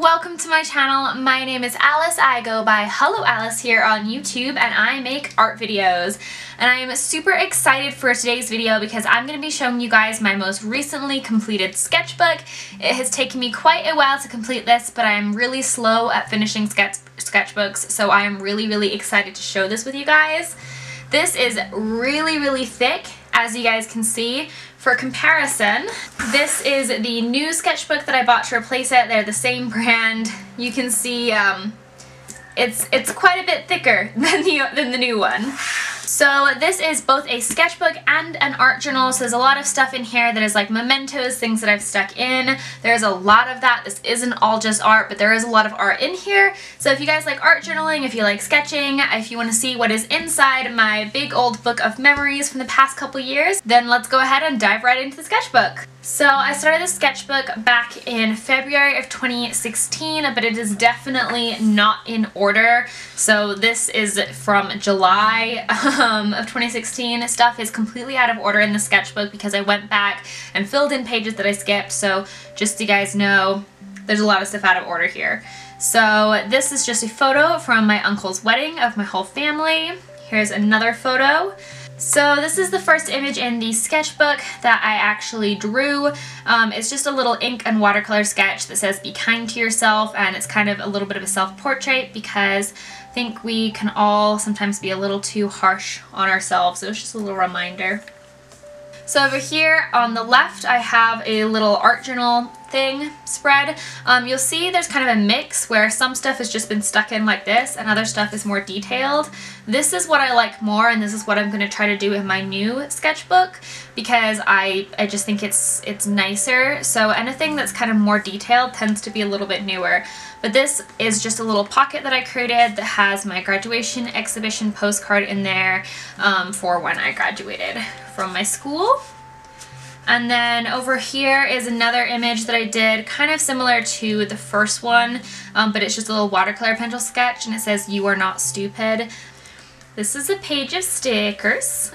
welcome to my channel. My name is Alice. I go by Hello Alice here on YouTube, and I make art videos. And I am super excited for today's video because I'm going to be showing you guys my most recently completed sketchbook. It has taken me quite a while to complete this, but I am really slow at finishing sketchbooks, so I am really excited to show this with you guys. This is really thick, as you guys can see. For comparison, this is the new sketchbook that I bought to replace it. They're the same brand. You can see it's quite a bit thicker than the new one. So this is both a sketchbook and an art journal, so there's a lot of stuff in here that is like mementos, things that I've stuck in. There's a lot of that. This isn't all just art, but there is a lot of art in here. So if you guys like art journaling, if you like sketching, if you want to see what is inside my big old book of memories from the past couple years, then let's go ahead and dive right into the sketchbook. So I started this sketchbook back in February of 2016, but it is definitely not in order. So this is from July of 2016. Stuff is completely out of order in the sketchbook because I went back and filled in pages that I skipped, so just so you guys know, there's a lot of stuff out of order here. So this is just a photo from my uncle's wedding of my whole family. Here's another photo. So this is the first image in the sketchbook that I actually drew. It's just a little ink and watercolor sketch that says "Be kind to yourself," and it's kind of a little bit of a self-portrait because I think we can all sometimes be a little too harsh on ourselves. So it's just a little reminder. So over here on the left, I have a little art journal thing spread. You'll see there's kind of a mix where some stuff has just been stuck in like this and other stuff is more detailed. This is what I like more, and this is what I'm going to try to do in my new sketchbook because I just think it's nicer. So anything that's kind of more detailed tends to be a little bit newer. But this is just a little pocket that I created that has my graduation exhibition postcard in there for when I graduated from my school. And then over here is another image that I did kind of similar to the first one, but it's just a little watercolor pencil sketch, and it says "You are not stupid." This is a page of stickers.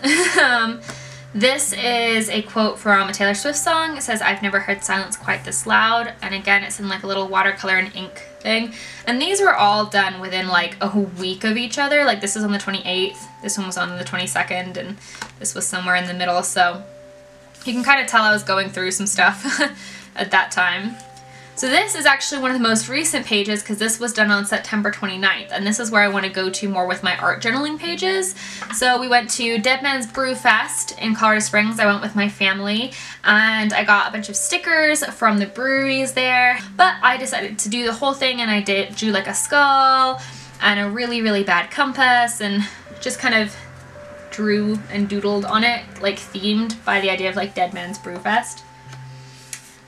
This is a quote from a Taylor Swift song. It says, "I've never heard silence quite this loud," and again it's in like a little watercolor and ink thing. And these were all done within like a week of each other. Like this is on the 28th, this one was on the 22nd, and this was somewhere in the middle, so you can kind of tell I was going through some stuff at that time. So this is actually one of the most recent pages because this was done on September 29th, and this is where I want to go to more with my art journaling pages. So we went to Dead Man's Brew Fest in Colorado Springs. I went with my family and I got a bunch of stickers from the breweries there, but I decided to do the whole thing, and I drew like a skull and a really bad compass and just kind of drew and doodled on it, like themed by the idea of like Dead Man's Brew Fest.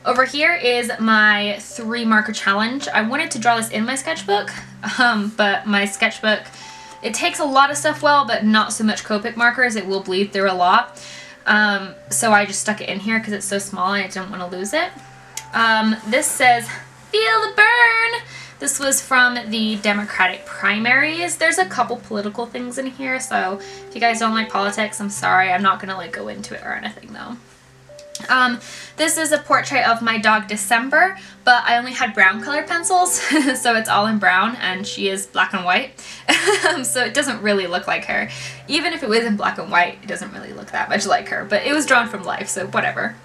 Over here is my 3-marker challenge. I wanted to draw this in my sketchbook, but my sketchbook, it takes a lot of stuff well, but not so much Copic markers. It will bleed through a lot. So I just stuck it in here because it's so small and I didn't want to lose it. This says, "Feel the burn." This was from the Democratic primaries. There's a couple political things in here, so if you guys don't like politics, I'm sorry. I'm not going to like go into it or anything though. This is a portrait of my dog December, but I only had brown color pencils, so it's all in brown, and she is black and white, so it doesn't really look like her. Even if it was in black and white, it doesn't really look that much like her, but it was drawn from life, so whatever.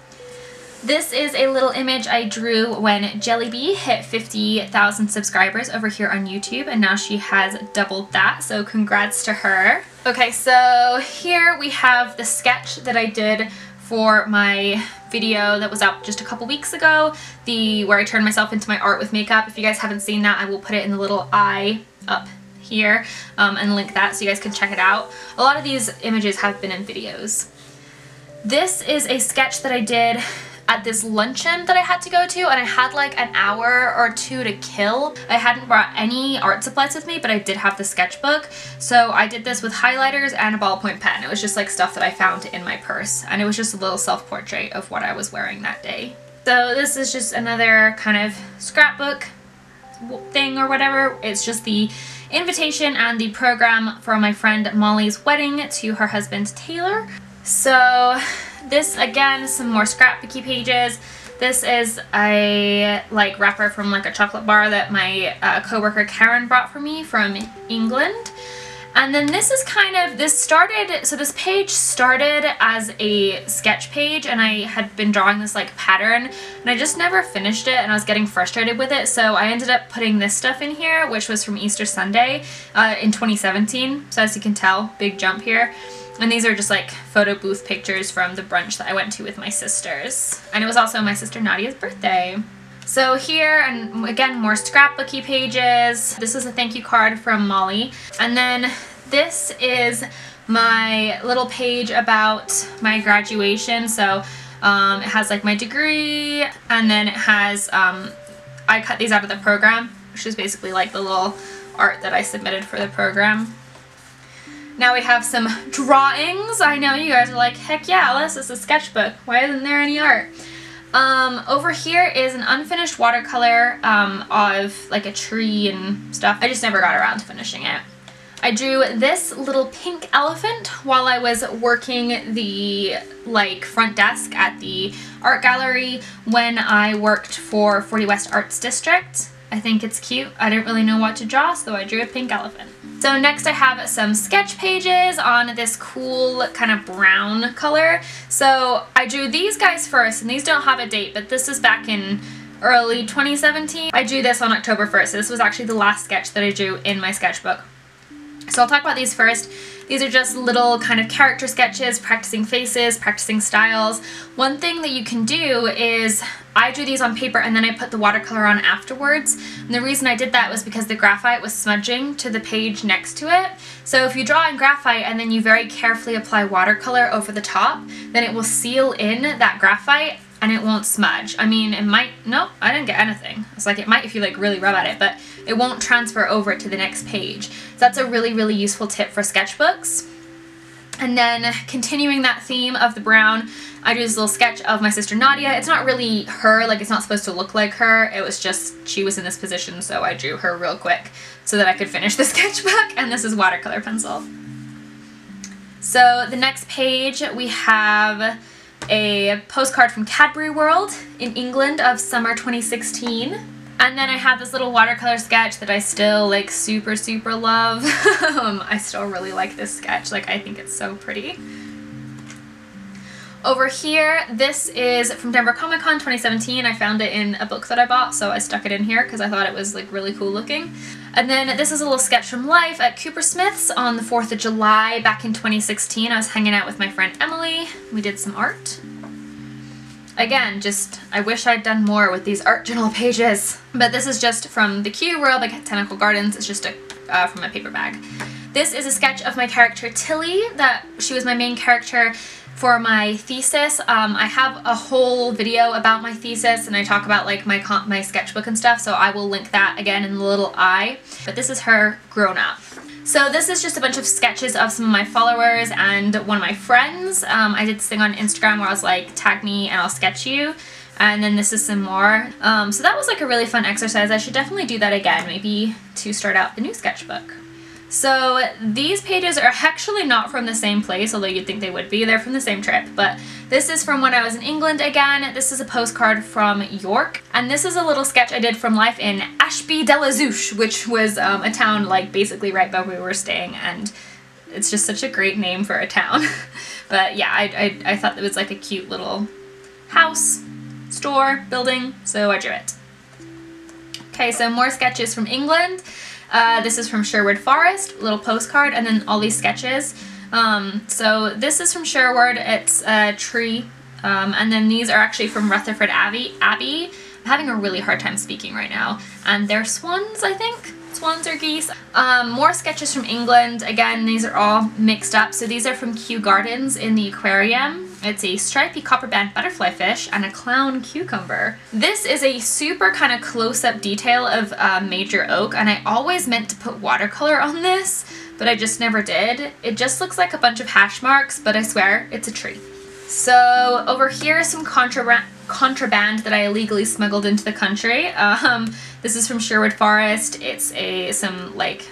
This is a little image I drew when Jellybee hit 50,000 subscribers over here on YouTube, and now she has doubled that, so congrats to her. Okay, so here we have the sketch that I did for my video that was up just a couple weeks ago, where I turned myself into my art with makeup. If you guys haven't seen that, I will put it in the little eye up here and link that so you guys can check it out. A lot of these images have been in videos. This is a sketch that I did at this luncheon that I had to go to, and I had like an hour or two to kill. I hadn't brought any art supplies with me, but I did have the sketchbook, so I did this with highlighters and a ballpoint pen. It was just like stuff that I found in my purse, and it was just a little self-portrait of what I was wearing that day. So this is just another kind of scrapbook thing or whatever. It's just the invitation and the program for my friend Molly's wedding to her husband Taylor. So this, again, some more scrapbooky pages. This is a like wrapper from like a chocolate bar that my coworker Karen brought for me from England. And then this is kind of, this started, so this page started as a sketch page, and I had been drawing this like pattern and I just never finished it, and I was getting frustrated with it, so I ended up putting this stuff in here, which was from Easter Sunday in 2017, so as you can tell, big jump here. And these are just like photo booth pictures from the brunch that I went to with my sisters. And it was also my sister Nadia's birthday. So here, and again, more scrapbooky pages. This is a thank you card from Molly. And then this is my little page about my graduation. So it has like my degree, and then it has, I cut these out of the program, which is basically like the little art that I submitted for the program. Now we have some drawings. I know you guys are like, heck yeah, Alice, it's a sketchbook. Why isn't there any art? Over here is an unfinished watercolor of like a tree and stuff. I just never got around to finishing it. I drew this little pink elephant while I was working the like front desk at the art gallery when I worked for 40 West Arts District. I think it's cute. I didn't really know what to draw, so I drew a pink elephant. So next I have some sketch pages on this cool kind of brown color. So I drew these guys first, and these don't have a date, but this is back in early 2017. I drew this on October 1st. So this was actually the last sketch that I drew in my sketchbook. So I'll talk about these first. These are just little kind of character sketches, practicing faces, practicing styles. One thing that you can do is, I drew these on paper and then I put the watercolor on afterwards. And the reason I did that was because the graphite was smudging to the page next to it. So if you draw in graphite and then you very carefully apply watercolor over the top, then it will seal in that graphite and it won't smudge. I mean, it might, nope, I didn't get anything. It's like it might if you like really rub at it, but it won't transfer over to the next page. So that's a really, really useful tip for sketchbooks. And then continuing that theme of the brown, I drew this little sketch of my sister Nadia. It's not really her, like it's not supposed to look like her. It was just, she was in this position, so I drew her real quick so that I could finish the sketchbook. And this is watercolor pencil. So the next page we have a postcard from Cadbury World in England of summer 2016. And then I have this little watercolor sketch that I still like super, super love. I still really like this sketch. Like I think it's so pretty. Over here, this is from Denver Comic Con 2017. I found it in a book that I bought, so I stuck it in here because I thought it was like really cool looking. And then this is a little sketch from life at Cooper Smith's on the 4th of July back in 2016. I was hanging out with my friend Emily. We did some art. Again, just I wish I'd done more with these art journal pages. But this is just from the Kew World Botanical Gardens. It's just a, from a paper bag. This is a sketch of my character Tilly. That she was my main character for my thesis. I have a whole video about my thesis and I talk about like my sketchbook and stuff, so I will link that again in the little eye. But this is her grown up. So this is just a bunch of sketches of some of my followers and one of my friends. I did this thing on Instagram where I was like, tag me and I'll sketch you. And then this is some more. So that was like a really fun exercise. I should definitely do that again, maybe to start out the new sketchbook. So these pages are actually not from the same place, although you'd think they would be. They're from the same trip, but this is from when I was in England again. This is a postcard from York, and this is a little sketch I did from life in Ashby de la Zouche, which was a town like basically right by where we were staying, and it's just such a great name for a town. But yeah, I thought it was like a cute little house, store, building, so I drew it. Okay, so more sketches from England. This is from Sherwood Forest, little postcard, and then all these sketches. So this is from Sherwood, it's a tree, and then these are actually from Rutherford Abbey. I'm having a really hard time speaking right now. And they're swans, I think? Swans or geese. More sketches from England. Again, these are all mixed up. So these are from Kew Gardens in the aquarium. It's a stripy copperband butterfly fish and a clown cucumber. This is a super kind of close-up detail of major oak, and I always meant to put watercolor on this, but I just never did. It just looks like a bunch of hash marks, but I swear it's a tree. So over here is some contraband that I illegally smuggled into the country. This is from Sherwood Forest. It's some like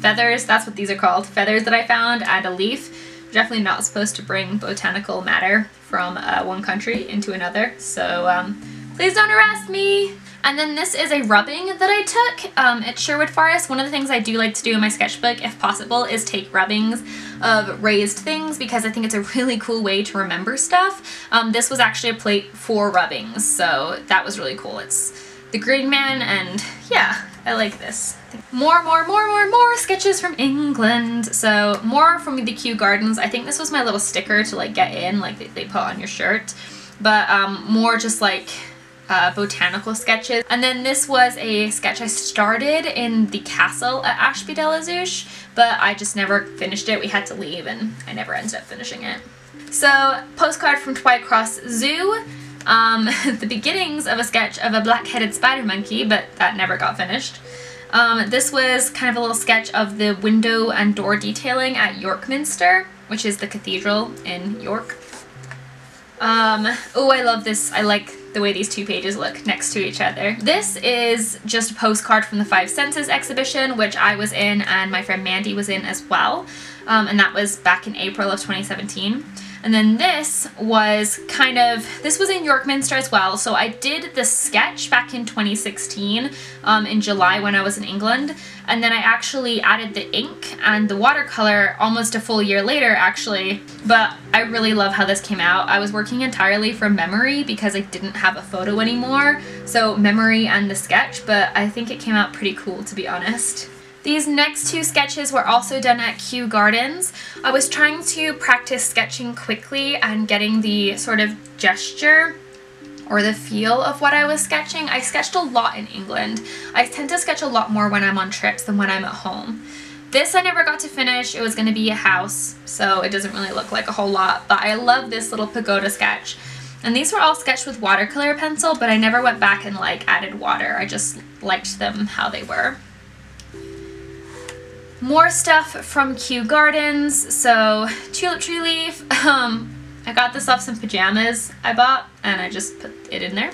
feathers, that's what these are called, feathers that I found, and a leaf. Definitely not supposed to bring botanical matter from one country into another, so please don't harass me! And then this is a rubbing that I took at Sherwood Forest. One of the things I do like to do in my sketchbook, if possible, is take rubbings of raised things because I think it's a really cool way to remember stuff. This was actually a plate for rubbings, so that was really cool. It's the Green Man, and yeah, I like this. More sketches from England. So more from the Kew Gardens. I think this was my little sticker to like get in, like they put on your shirt. But more just like botanical sketches. And then this was a sketch I started in the castle at Ashby de la Zouche, but I just never finished it. We had to leave and I never ended up finishing it. So postcard from Twycross Zoo. The beginnings of a sketch of a black-headed spider monkey, but that never got finished. This was kind of a little sketch of the window and door detailing at York Minster, which is the cathedral in York. Oh, I love this. I like the way these two pages look next to each other. This is just a postcard from the Five Senses exhibition, which I was in and my friend Mandy was in as well, and that was back in April of 2017. And then this was kind of, this was in York Minster as well, so I did the sketch back in 2016 in July when I was in England, and then I actually added the ink and the watercolor almost a full year later actually, but I really love how this came out. I was working entirely from memory because I didn't have a photo anymore, so memory and the sketch, but I think it came out pretty cool to be honest. These next two sketches were also done at Kew Gardens. I was trying to practice sketching quickly and getting the sort of gesture or the feel of what I was sketching. I sketched a lot in England. I tend to sketch a lot more when I'm on trips than when I'm at home. This I never got to finish. It was going to be a house, so it doesn't really look like a whole lot, but I love this little pagoda sketch. And these were all sketched with watercolor pencil, but I never went back and like added water. I just liked them how they were. More stuff from Kew Gardens, so tulip tree leaf. I got this off some pajamas I bought and I just put it in there.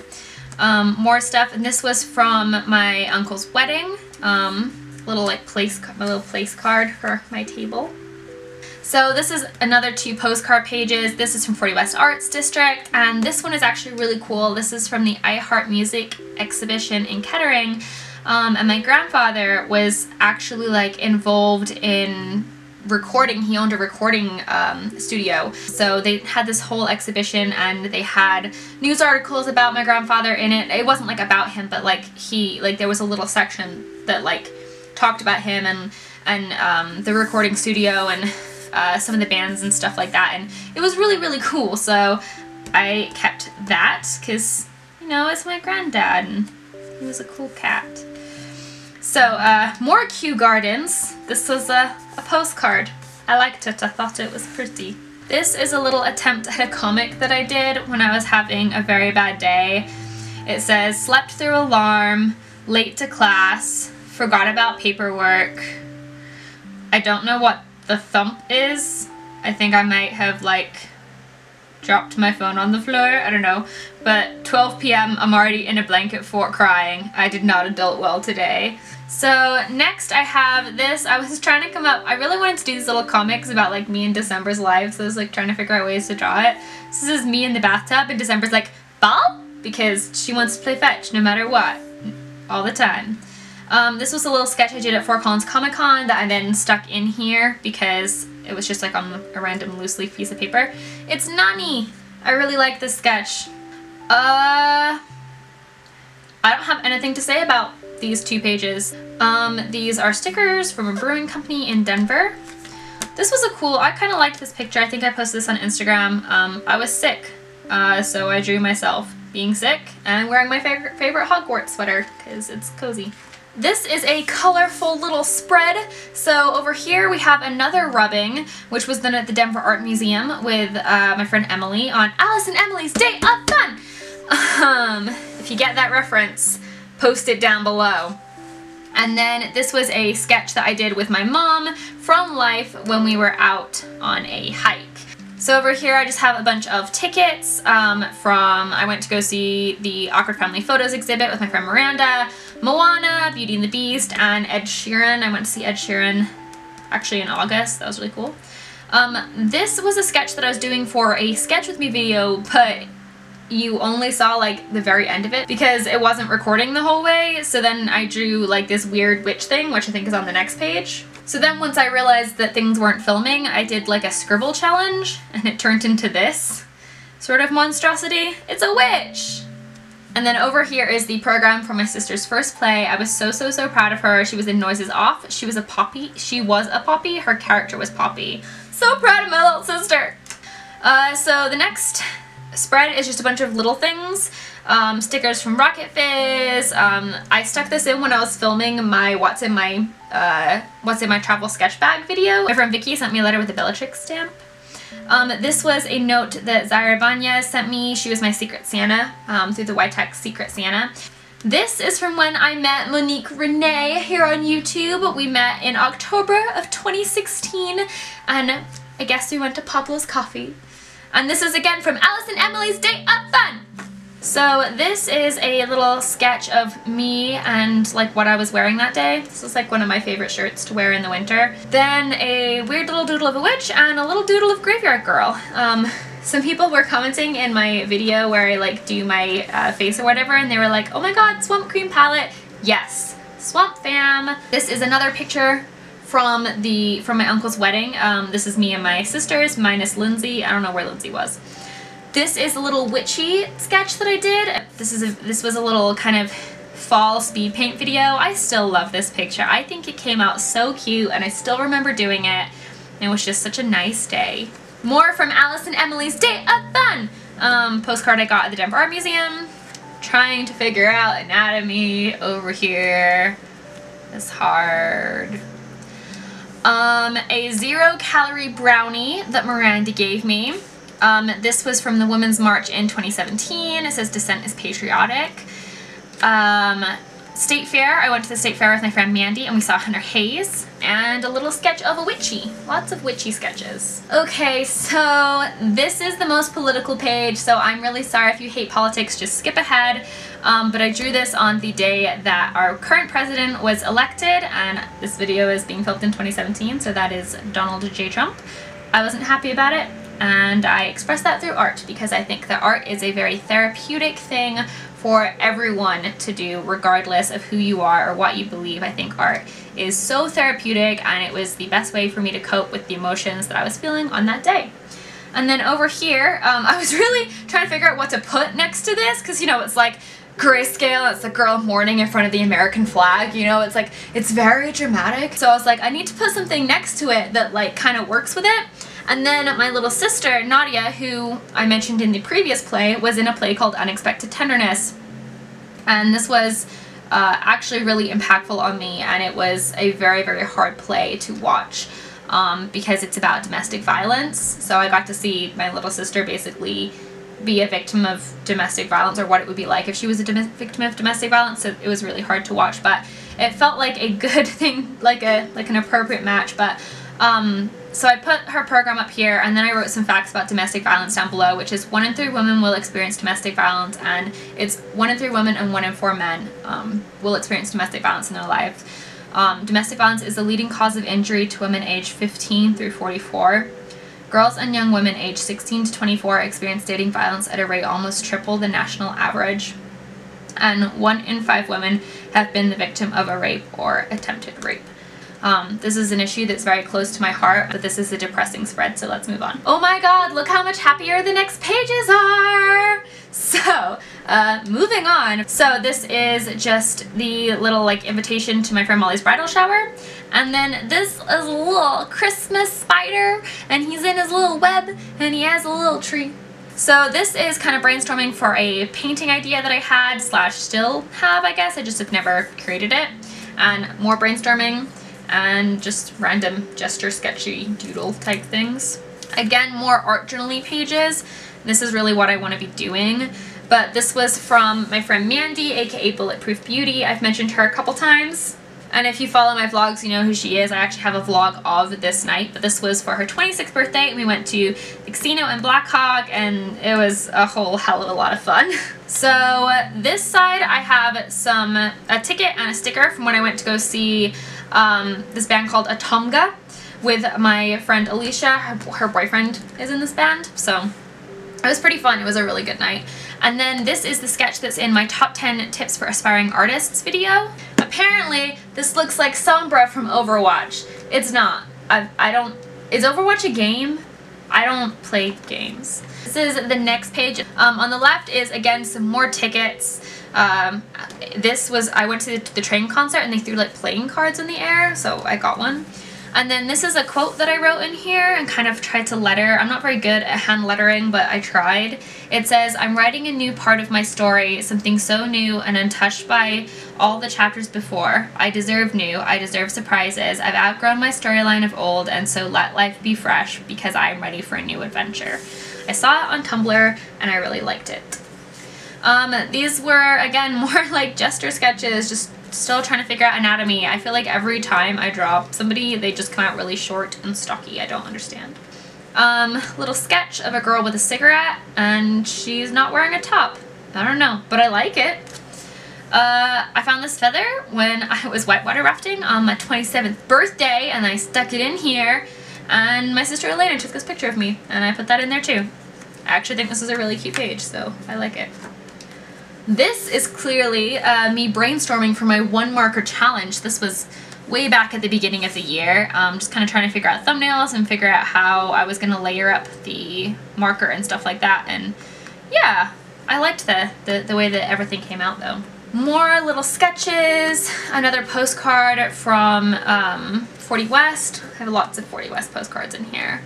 More stuff, and this was from my uncle's wedding. My little place card for my table. So this is another two postcard pages. This is from 40 West Arts District, and this one is actually really cool. This is from the iHeart Music Exhibition in Kettering. And my grandfather was actually like involved in recording. He owned a recording studio, so they had this whole exhibition and they had news articles about my grandfather in it. It wasn't like about him, but like he, like there was a little section that like talked about him and the recording studio and some of the bands and stuff like that, and it was really cool, so I kept that because, you know, it's my granddad and he was a cool cat. So, more Kew Gardens. This was a postcard. I liked it. I thought it was pretty. This is a little attempt at a comic that I did when I was having a very bad day. It says, slept through alarm, late to class, forgot about paperwork. I don't know what the thump is. I think I might have, like, dropped my phone on the floor, I don't know, but 12 p.m. I'm already in a blanket fort crying. I did not adult well today. So next I have this. I was trying to come up, I really wanted to do these little comics about like me and December's lives, so I was like trying to figure out ways to draw it. So this is me in the bathtub and December's like, ball? Because she wants to play fetch no matter what, all the time. This was a little sketch I did at Fort Collins Comic Con that I then stuck in here because it was just like on a random loose leaf piece of paper. It's Nani! I really like this sketch. I don't have anything to say about these two pages. These are stickers from a brewing company in Denver. This was a cool, I kind of liked this picture. I think I posted this on Instagram. I was sick, so I drew myself being sick and wearing my favorite Hogwarts sweater because it's cozy. This is a colorful little spread. So over here we have another rubbing, which was done at the Denver Art Museum with my friend Emily on Alice and Emily's Day of Fun. If you get that reference, post it down below. And then this was a sketch that I did with my mom from life when we were out on a hike. So over here I just have a bunch of tickets from, I went to go see the Awkward Family Photos exhibit with my friend Miranda, Moana, Beauty and the Beast, and Ed Sheeran. I went to see Ed Sheeran actually in August. That was really cool. This was a sketch that I was doing for a Sketch With Me video, but you only saw like the very end of it because it wasn't recording the whole way. So then I drew like this weird witch thing, which I think is on the next page. So then once I realized that things weren't filming, I did like a scribble challenge and it turned into this sort of monstrosity. It's a witch! And then over here is the program for my sister's first play. I was so proud of her. She was in Noises Off. She was a Poppy. Her character was Poppy. So proud of my little sister! So the next spread is just a bunch of little things. Stickers from Rocket Fizz. I stuck this in when I was filming my What's in My Travel Sketch Bag video. My friend Vicky sent me a letter with a Bellatrix stamp. This was a note that Zaira Banez sent me. She was my Secret Santa through the YTech Secret Santa. This is from when I met Monique Renee here on YouTube. We met in October of 2016 and I guess we went to Pablo's Coffee. And this is again from Alice and Emily's Day of Fun! So this is a little sketch of me and like what I was wearing that day. This was like one of my favorite shirts to wear in the winter. Then a weird little doodle of a witch and a little doodle of Graveyard Girl. Some people were commenting in my video where I like do my face or whatever, and they were like, oh my god, Swamp Cream palette. Yes, Swamp Fam. This is another picture from my uncle's wedding. This is me and my sisters minus Lindsay. I don't know where Lindsay was. This is a little witchy sketch that I did. This was a little kind of fall speed paint video. I still love this picture. I think it came out so cute and I still remember doing it. And it was just such a nice day. More from Alice and Emily's Day of Fun! Postcard I got at the Denver Art Museum. Trying to figure out anatomy over here. It's hard. A 0-calorie brownie that Miranda gave me. This was from the Women's March in 2017. It says, Dissent is Patriotic. State Fair. I went to the State Fair with my friend Mandy and we saw Hunter Hayes. And a little sketch of a witchy. Lots of witchy sketches. Okay, so this is the most political page, so I'm really sorry if you hate politics, just skip ahead. But I drew this on the day that our current president was elected, and this video is being filmed in 2017, so that is Donald J. Trump. I wasn't happy about it. And I express that through art because I think that art is a very therapeutic thing for everyone to do regardless of who you are or what you believe. I think art is so therapeutic and it was the best way for me to cope with the emotions that I was feeling on that day. And then over here, I was really trying to figure out what to put next to this because, you know, it's like grayscale, it's the girl mourning in front of the American flag, you know, it's like, it's very dramatic. So I was like, I need to put something next to it that like kind of works with it. And then my little sister, Nadia, who I mentioned in the previous play, was in a play called Unexpected Tenderness. And this was actually really impactful on me, and it was a very hard play to watch because it's about domestic violence. So I got to see my little sister basically be a victim of domestic violence or what it would be like if she was a victim of domestic violence. So it was really hard to watch, but it felt like a good thing, like an appropriate match. But so I put her program up here, and then I wrote some facts about domestic violence down below, which is 1 in 3 women will experience domestic violence, and it's 1 in 3 women and 1 in 4 men will experience domestic violence in their lives. Domestic violence is the leading cause of injury to women aged 15 through 44. Girls and young women aged 16 to 24 experience dating violence at a rate almost triple the national average, and 1 in 5 women have been the victim of a rape or attempted rape. This is an issue that's very close to my heart, but this is a depressing spread, so let's move on. Oh my god, look how much happier the next pages are! So, moving on. So this is just the little, like, invitation to my friend Molly's bridal shower. And then this is a little Christmas spider, and he's in his little web, and he has a little tree. So this is kind of brainstorming for a painting idea that I had, slash still have, I guess. I just have never created it. And more brainstorming. And just random gesture sketchy doodle type things. Again, more art journaling pages. This is really what I want to be doing, but this was from my friend Mandy, aka Bulletproof Beauty. I've mentioned her a couple times, and if you follow my vlogs you know who she is. I actually have a vlog of this night, but this was for her 26th birthday. We went to the casino and Blackhawk, and it was a whole hell of a lot of fun. So this side I have a ticket and a sticker from when I went to go see this band called Atomga. with my friend Alicia. Her boyfriend is in this band, so it was pretty fun. It was a really good night. And then this is the sketch that's in my top 10 tips for aspiring artists video. Apparently this looks like Sombra from Overwatch. It's not. I don't... Is Overwatch a game? I don't play games. This is the next page. On the left is again some more tickets. This was, I went to the train concert and they threw like playing cards in the air, so I got one. And then this is a quote that I wrote in here and kind of tried to letter. I'm not very good at hand lettering, but I tried. It says, "I'm writing a new part of my story, something so new and untouched by all the chapters before. I deserve new, I deserve surprises. I've outgrown my storyline of old, and so let life be fresh because I'm ready for a new adventure." I saw it on Tumblr and I really liked it. These were, again, more like gesture sketches, just still trying to figure out anatomy. I feel like every time I draw somebody, they just come out really short and stocky. I don't understand. Little sketch of a girl with a cigarette, and she's not wearing a top. I don't know, but I like it. I found this feather when I was whitewater rafting on my 27th birthday, and I stuck it in here, and my sister Elena took this picture of me, and I put that in there too. I actually think this is a really cute page, so I like it. This is clearly me brainstorming for my one marker challenge. This was way back at the beginning of the year. Just kind of trying to figure out thumbnails and figure out how I was going to layer up the marker and stuff like that. And yeah, I liked the way that everything came out though. More little sketches, another postcard from 40 West. I have lots of 40 West postcards in here.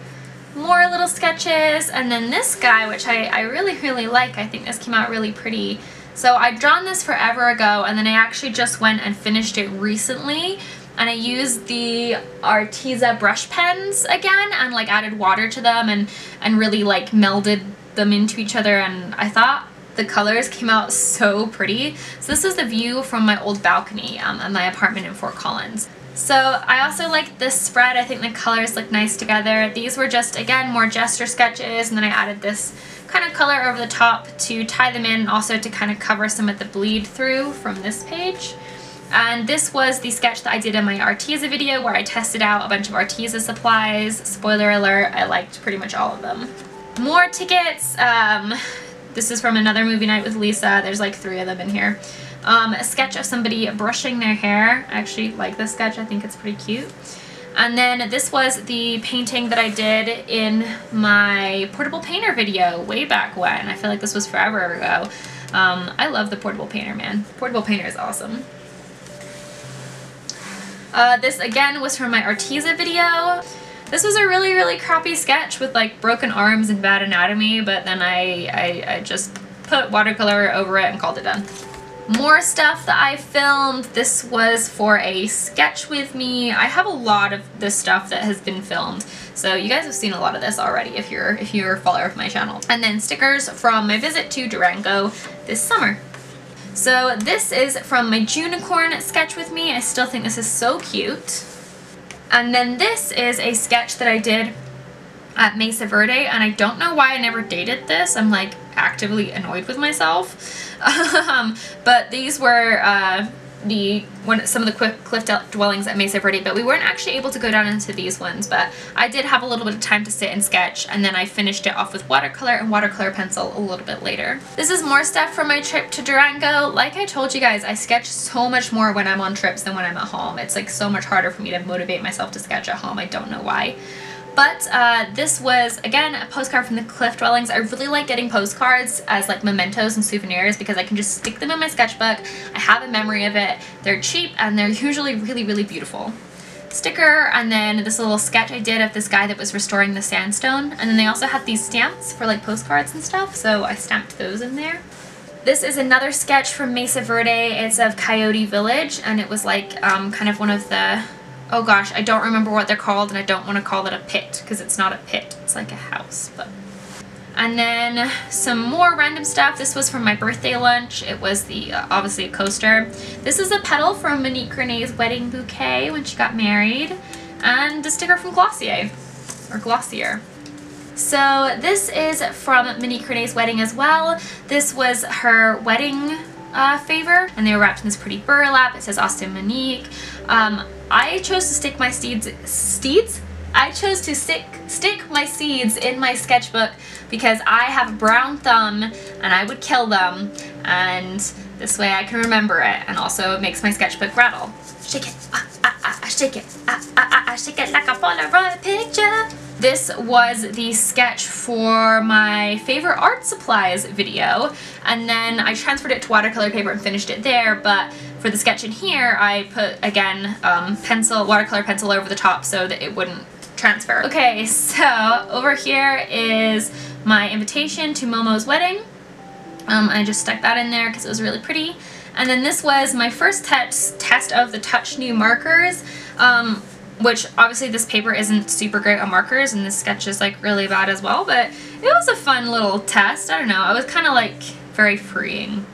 More little sketches, and then this guy, which I really like. I think this came out really pretty. So I'd drawn this forever ago, and then I actually just went and finished it recently, and I used the Arteza brush pens again and like added water to them and really like melded them into each other, and I thought the colors came out so pretty. So this is the view from my old balcony at my apartment in Fort Collins. So I also like this spread. I think the colors look nice together. These were just, again, more gesture sketches, and then I added this kind of color over the top to tie them in and also to kind of cover some of the bleed through from this page. And this was the sketch that I did in my Arteza video where I tested out a bunch of Arteza supplies. Spoiler alert, I liked pretty much all of them. More tickets. This is from another movie night with Lisa. There's like 3 of them in here. A sketch of somebody brushing their hair. I actually like this sketch. I think it's pretty cute. And then this was the painting that I did in my Portable Painter video way back when. I feel like this was forever ago. I love the Portable Painter, man. Portable Painter is awesome. This again was from my Arteza video. This was a really crappy sketch with like broken arms and bad anatomy, but then I just put watercolor over it and called it done. More stuff that I filmed. This was for a sketch with me. I have a lot of this stuff that has been filmed, so you guys have seen a lot of this already if you're a follower of my channel. And then stickers from my visit to Durango this summer. So this is from my Junicorn sketch with me. I still think this is so cute. And then this is a sketch that I did at Mesa Verde, and I don't know why I never dated this. I'm like actively annoyed with myself. But these were some of the cliff dwellings at Mesa Verde, but we weren't actually able to go down into these ones, but I did have a little bit of time to sit and sketch, and then I finished it off with watercolor and watercolor pencil a little bit later. This is more stuff from my trip to Durango. Like I told you guys, I sketch so much more when I'm on trips than when I'm at home. It's like so much harder for me to motivate myself to sketch at home. I don't know why. But this was, again, a postcard from the cliff dwellings. I really like getting postcards as like mementos and souvenirs because I can just stick them in my sketchbook. I have a memory of it. They're cheap and they're usually really beautiful. Sticker, and then this little sketch I did of this guy that was restoring the sandstone. And then they also had these stamps for like postcards and stuff, so I stamped those in there. This is another sketch from Mesa Verde. It's of Coyote Village, and it was like kind of one of the... Oh gosh, I don't remember what they're called, and I don't want to call it a pit because it's not a pit. It's like a house. But. And then some more random stuff. This was from my birthday lunch. It was the obviously a coaster. This is a petal from Monique Renee's wedding bouquet when she got married, and a sticker from Glossier or Glossier. So this is from Monique Renee's wedding as well. This was her wedding favor, and they were wrapped in this pretty burlap. It says Austin Monique. I chose to stick my steeds I chose to stick my seeds in my sketchbook because I have a brown thumb and I would kill them, and this way I can remember it, and also it makes my sketchbook rattle. Shake it, shake it, shake it like a Polaroid picture. This was the sketch for my favorite art supplies video, and then I transferred it to watercolor paper and finished it there, but for the sketch in here, I put, again, watercolor pencil over the top so that it wouldn't transfer. Okay, so over here is my invitation to Momo's wedding. I just stuck that in there because it was really pretty. And then this was my first test of the Touch New markers, which obviously this paper isn't super great on markers, and this sketch is like really bad as well, but it was a fun little test. I don't know, it was kind of like very freeing.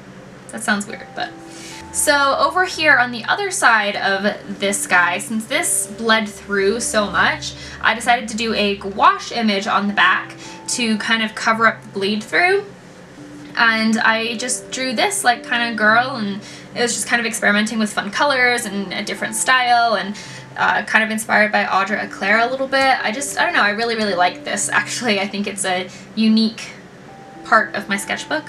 That sounds weird, but. So over here on the other side of this guy, since this bled through so much, I decided to do a gouache image on the back to kind of cover up the bleed through. And I just drew this like kind of girl, and it was just kind of experimenting with fun colors and a different style, and kind of inspired by Audrey Claire a little bit. I don't know, I really, really like this actually. I think it's a unique part of my sketchbook.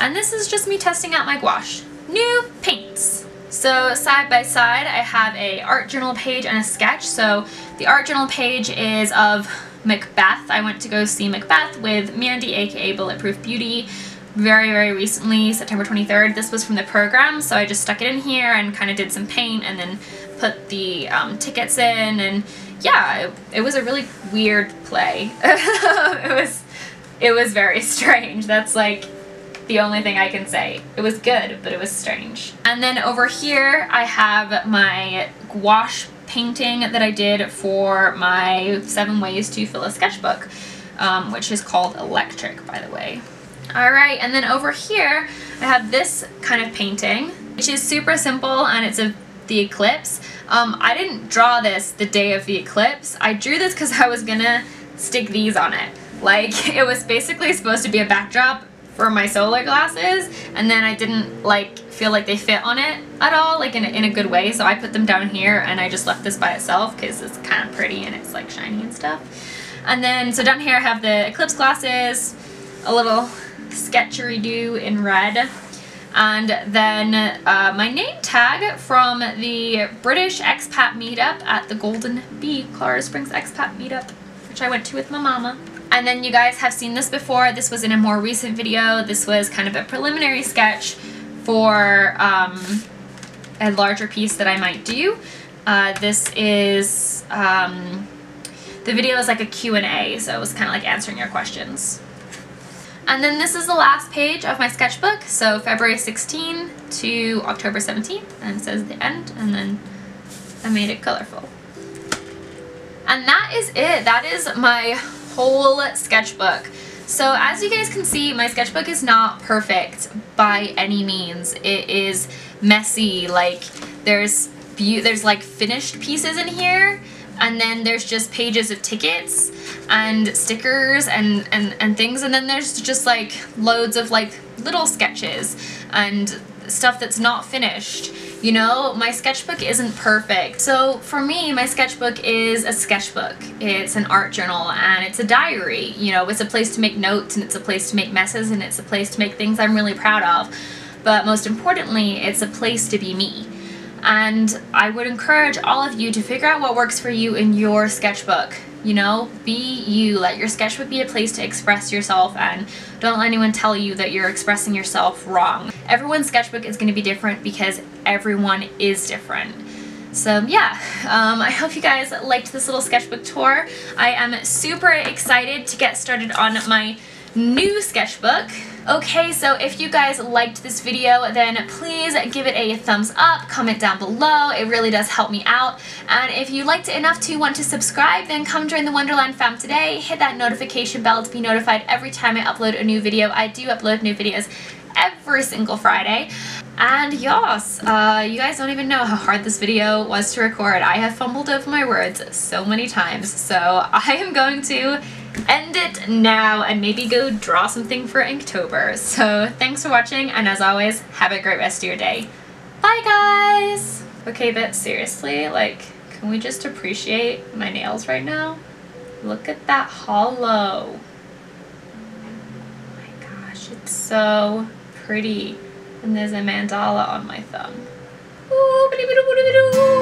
And this is just me testing out my gouache. New paints. So side by side I have a art journal page and a sketch. So the art journal page is of Macbeth. I went to go see Macbeth with Mandy, aka Bulletproof Beauty, very, very recently, September 23rd. This was from the program, so I just stuck it in here and kind of did some paint and then put the tickets in, and yeah, it was a really weird play. It was very strange. That's like the only thing I can say. It was good, but it was strange. And then over here I have my gouache painting that I did for my 7 ways to fill a sketchbook, which is called Electric, by the way. Alright, and then over here I have this kind of painting, which is super simple, and it's of the eclipse. I didn't draw this the day of the eclipse. I drew this because I was gonna stick these on it. Like, it was basically supposed to be a backdrop for my solar glasses, and then I didn't like feel like they fit on it at all, like in a good way, so I put them down here and I just left this by itself because it's kind of pretty and it's like shiny and stuff. And then so down here I have the eclipse glasses, a little sketchery-do in red, and then my name tag from the British expat meetup at the Golden Bee, Colorado Springs expat meetup, which I went to with my mama. And then you guys have seen this before. This was in a more recent video. This was kind of a preliminary sketch for a larger piece that I might do. This is, the video is like a Q&A, so it was kind of like answering your questions. And then this is the last page of my sketchbook. So February 16 to October 17th, and it says the end, and then I made it colorful. And that is it. That is my whole sketchbook. So as you guys can see, my sketchbook is not perfect by any means. It is messy. Like, there's like finished pieces in here, and then there's just pages of tickets and stickers and things, and then there's just like loads of like little sketches and stuff that's not finished. You know, my sketchbook isn't perfect. So for me, my sketchbook is a sketchbook. It's an art journal and it's a diary. You know, it's a place to make notes, and it's a place to make messes, and it's a place to make things I'm really proud of. But most importantly, it's a place to be me. And I would encourage all of you to figure out what works for you in your sketchbook. You know, be you. Let your sketchbook be a place to express yourself, and don't let anyone tell you that you're expressing yourself wrong. Everyone's sketchbook is going to be different because everyone is different. So yeah, I hope you guys liked this little sketchbook tour. I am super excited to get started on my new sketchbook. Okay, so if you guys liked this video, then please give it a thumbs up, comment down below. It really does help me out. And if you liked it enough to want to subscribe, then come join the Wonderland fam today. Hit that notification bell to be notified every time I upload a new video. I do upload new videos every single Friday. And yes, you guys don't even know how hard this video was to record. I have fumbled over my words so many times, so I am going to end it now and maybe go draw something for Inktober. So thanks for watching, and as always, have a great rest of your day. Bye guys! Okay, but seriously, like, Can we just appreciate my nails right now? Look at that hollow. Oh my gosh, it's so pretty. And there's a mandala on my thumb. Ooh, bitty bitty bitty bitty.